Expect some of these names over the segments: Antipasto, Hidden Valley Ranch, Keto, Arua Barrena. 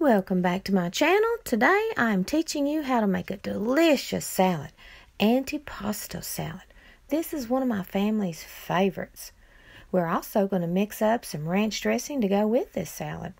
Welcome back to my channel. Today I'm teaching you how to make a delicious salad, antipasto salad. This is one of my family's favorites. We're also going to mix up some ranch dressing to go with this salad.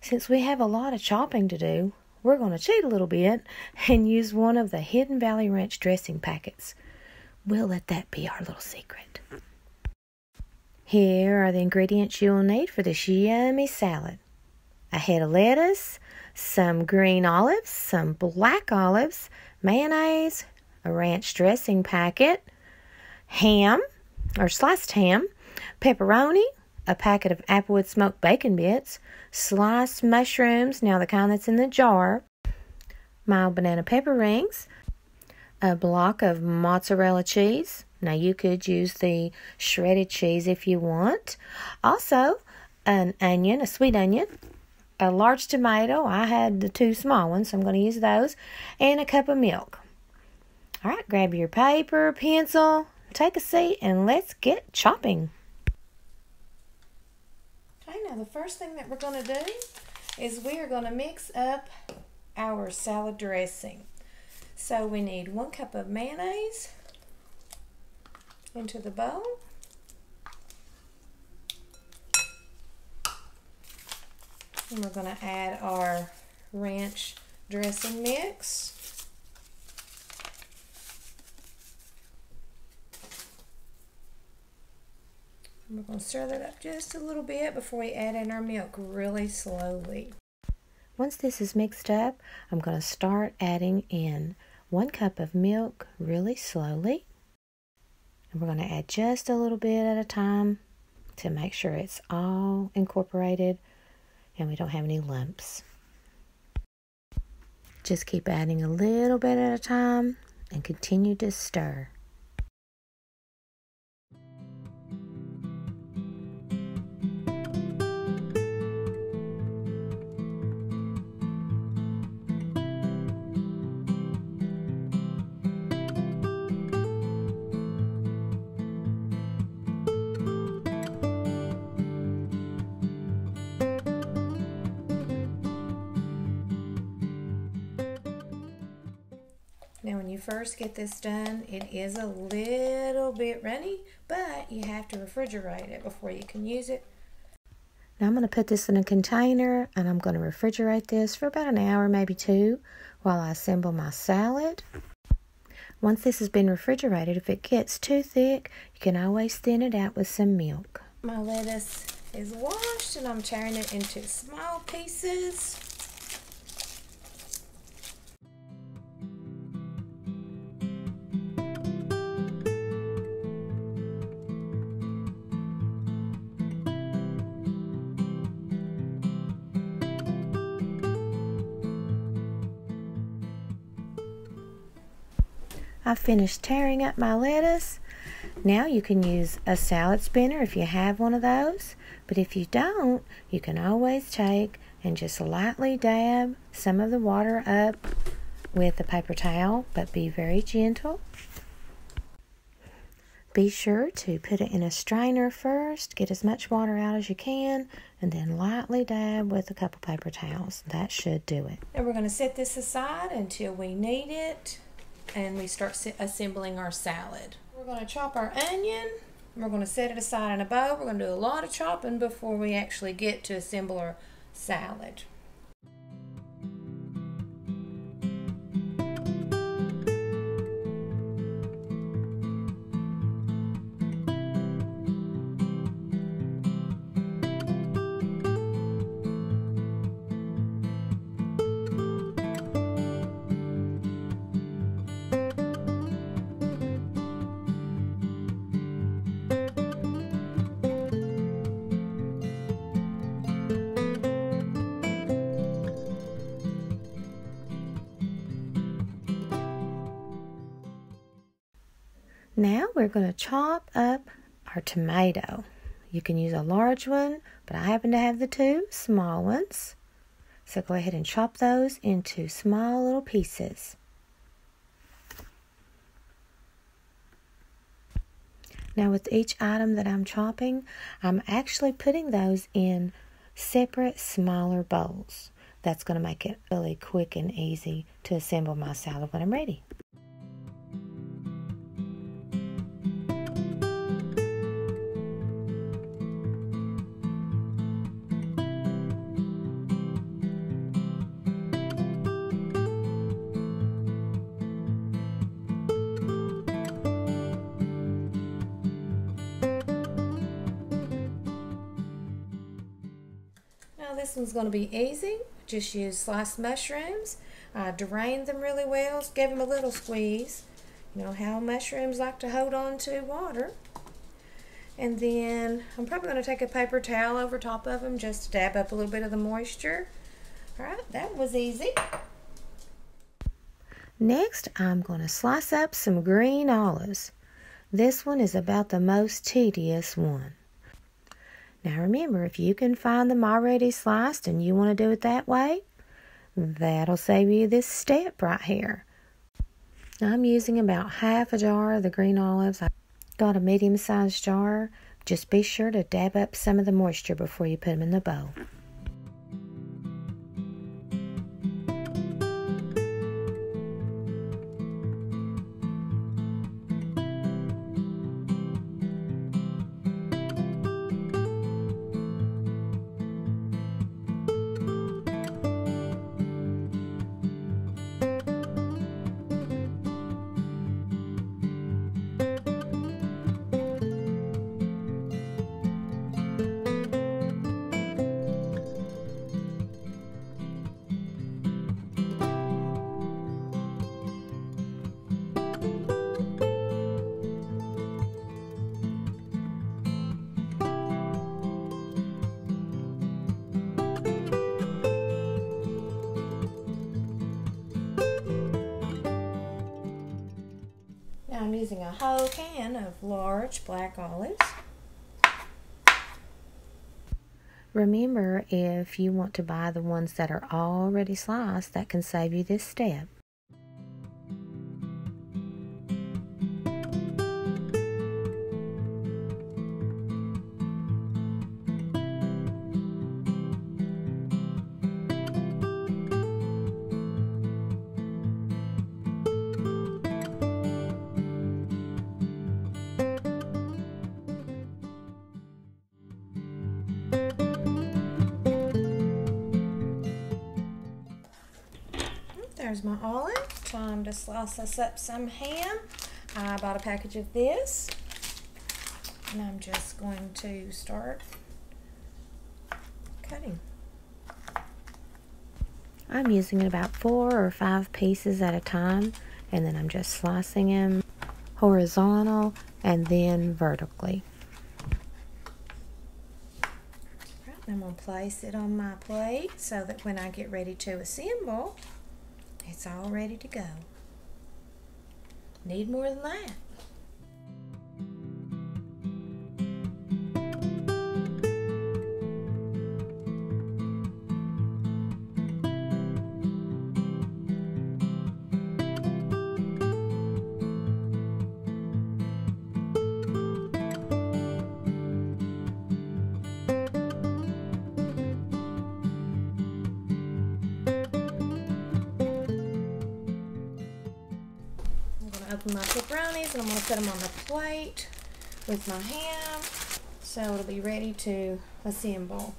Since we have a lot of chopping to do, we're going to cheat a little bit and use one of the Hidden Valley Ranch dressing packets. We'll let that be our little secret. Here are the ingredients you'll need for this yummy salad. A head of lettuce, some green olives, some black olives, mayonnaise, a ranch dressing packet, ham or sliced ham, pepperoni, a packet of applewood smoked bacon bits, sliced mushrooms, now the kind that's in the jar, mild banana pepper rings, a block of mozzarella cheese. Now you could use the shredded cheese if you want. Also, an onion, a sweet onion, a large tomato. I had the two small ones, so I'm going to use those, and a cup of milk. All right, grab your paper, pencil, take a seat, and let's get chopping. Okay, now the first thing that we're going to do is we are going to mix up our salad dressing. So we need 1 cup of mayonnaise into the bowl. And we're going to add our ranch dressing mix. And we're going to stir that up just a little bit before we add in our milk, really slowly. Once this is mixed up, I'm going to start adding in 1 cup of milk really slowly. And we're going to add just a little bit at a time to make sure it's all incorporated and we don't have any lumps. Just keep adding a little bit at a time and continue to stir. Now when you first get this done, it is a little bit runny, but you have to refrigerate it before you can use it. Now I'm going to put this in a container and I'm going to refrigerate this for about an hour, maybe two, while I assemble my salad. Once this has been refrigerated, if it gets too thick, you can always thin it out with some milk. My lettuce is washed and I'm tearing it into small pieces. I've finished tearing up my lettuce. Now you can use a salad spinner if you have one of those, but if you don't, you can always take and just lightly dab some of the water up with a paper towel, but be very gentle. Be sure to put it in a strainer first, get as much water out as you can, and then lightly dab with a couple paper towels. That should do it. And we're going to set this aside until we need it and we start assembling our salad. We're going to chop our onion. We're going to set it aside in a bowl. We're going to do a lot of chopping before we actually get to assemble our salad. Now we're going to chop up our tomato. You can use a large one, but I happen to have the two small ones. So go ahead and chop those into small little pieces. Now with each item that I'm chopping, I'm actually putting those in separate smaller bowls. That's going to make it really quick and easy to assemble my salad when I'm ready. This one's going to be easy. Just use sliced mushrooms. I drained them really well, gave them a little squeeze. You know how mushrooms like to hold on to water. And then I'm probably going to take a paper towel over top of them just to dab up a little bit of the moisture. All right, that was easy. Next, I'm going to slice up some green olives. This one is about the most tedious one. Now remember, if you can find them already sliced and you want to do it that way, that'll save you this step right here. I'm using about half a jar of the green olives. I got a medium-sized jar. Just be sure to dab up some of the moisture before you put them in the bowl. I'm using a whole can of large black olives. Remember, if you want to buy the ones that are already sliced, that can save you this step. There's my olive. Time to slice us up some ham. I bought a package of this, and I'm just going to start cutting. I'm using about 4 or 5 pieces at a time, and then I'm just slicing them horizontal and then vertically. Right, I'm going to place it on my plate so that when I get ready to assemble, it's all ready to go. Need more than that. Open my pepperonis, and I'm going to put them on the plate with my ham so it'll be ready to assemble.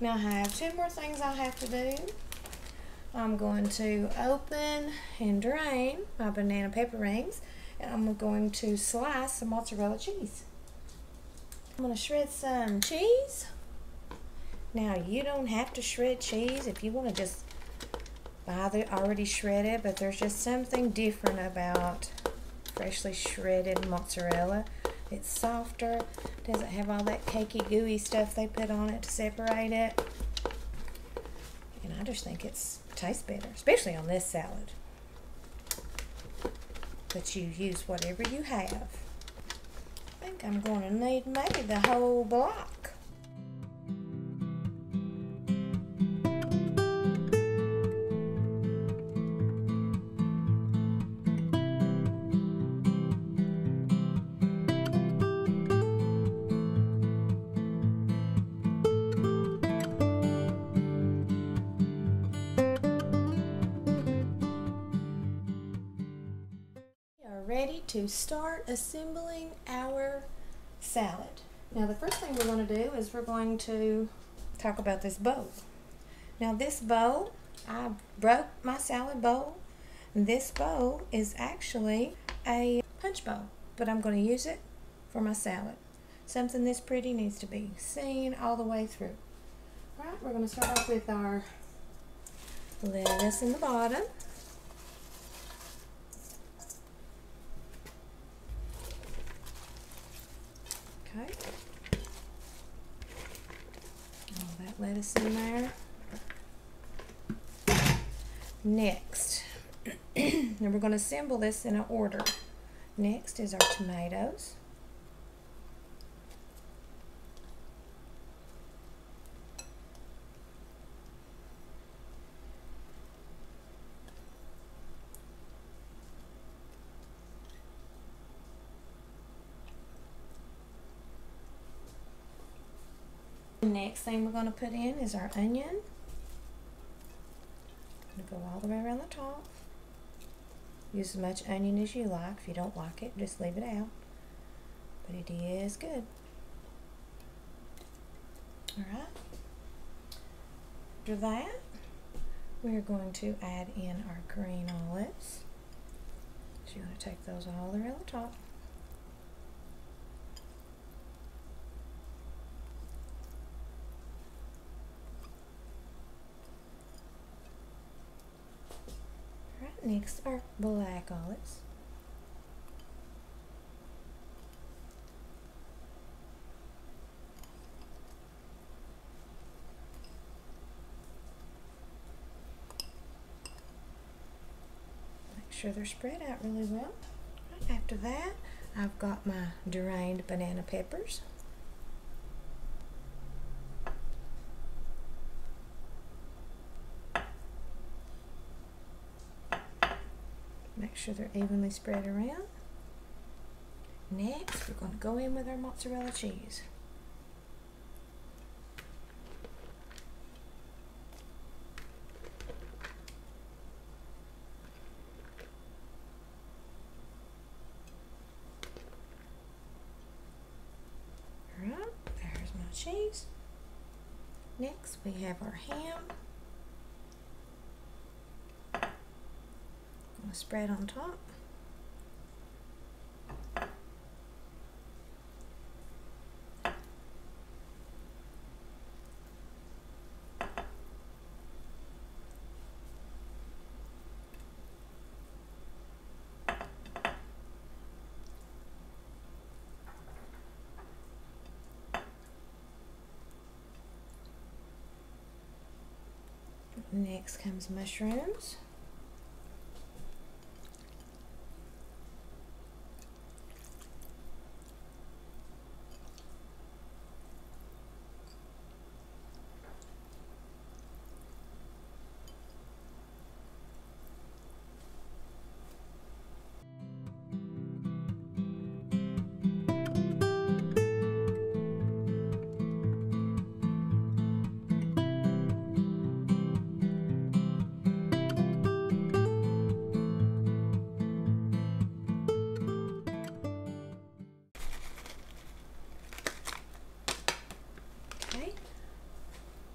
Now I have 2 more things I have to do. I'm going to open and drain my banana pepper rings, and I'm going to slice some mozzarella cheese. I'm going to shred some cheese. Now you don't have to shred cheese if you want to just buy the already shredded, but there's just something different about freshly shredded mozzarella. It's softer, doesn't have all that cakey gooey stuff they put on it to separate it, and I just think it tastes better, especially on this salad. But you use whatever you have. I think I'm going to need maybe the whole block. ready to start assembling our salad. Now the first thing we're going to do is we're going to talk about this bowl. Now this bowl, I broke my salad bowl. This bowl is actually a punch bowl, but I'm going to use it for my salad. Something this pretty needs to be seen all the way through. All right, we're going to start off with our lettuce in the bottom. Okay. All that lettuce in there. Next, now we're going to assemble this in an order. Next is our tomatoes. The next thing we're going to put in is our onion. I'm going to go all the way around the top. Use as much onion as you like. If you don't like it, just leave it out. But it is good. Alright. After that, we're going to add in our green olives. So you're going to take those all the way around the top. Next are black olives. Make sure they're spread out really well. Right after that, I've got my drained banana peppers. Make sure they're evenly spread around. Next, we're going to go in with our mozzarella cheese. All right, there's my cheese. Next, we have our ham. Spread on top. Next comes mushrooms.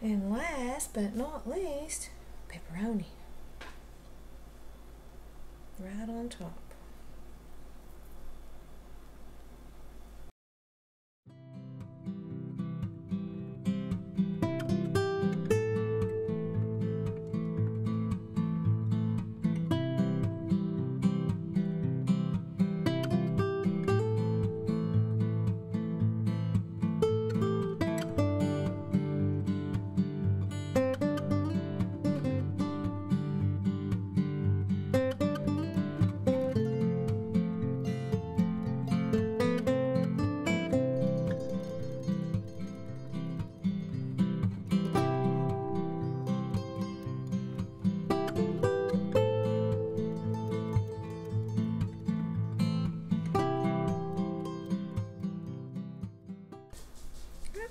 And last but not least, pepperoni. Right on top.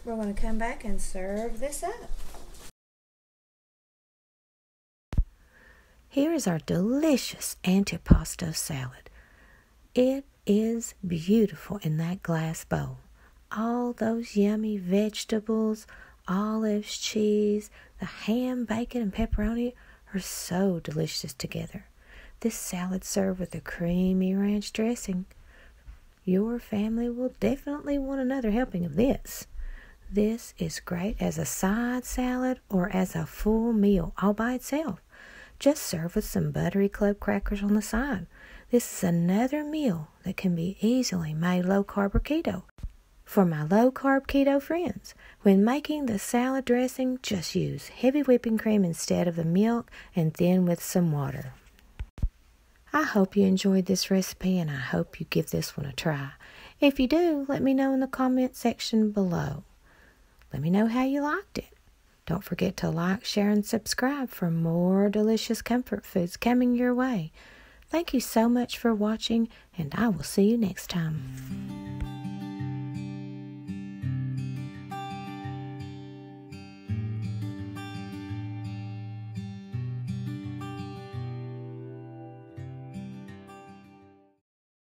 We're going to come back and serve this up. Here is our delicious antipasto salad. It is beautiful in that glass bowl. All those yummy vegetables, olives, cheese, the ham, bacon, and pepperoni are so delicious together. This salad served with a creamy ranch dressing. Your family will definitely want another helping of this. This is great as a side salad or as a full meal all by itself. Just serve with some buttery club crackers on the side. This is another meal that can be easily made low-carb or keto. For my low-carb keto friends, when making the salad dressing, just use heavy whipping cream instead of the milk and thin with some water. I hope you enjoyed this recipe and I hope you give this one a try. If you do, let me know in the comment section below. Let me know how you liked it. Don't forget to like, share, and subscribe for more delicious comfort foods coming your way. Thank you so much for watching, and I will see you next time.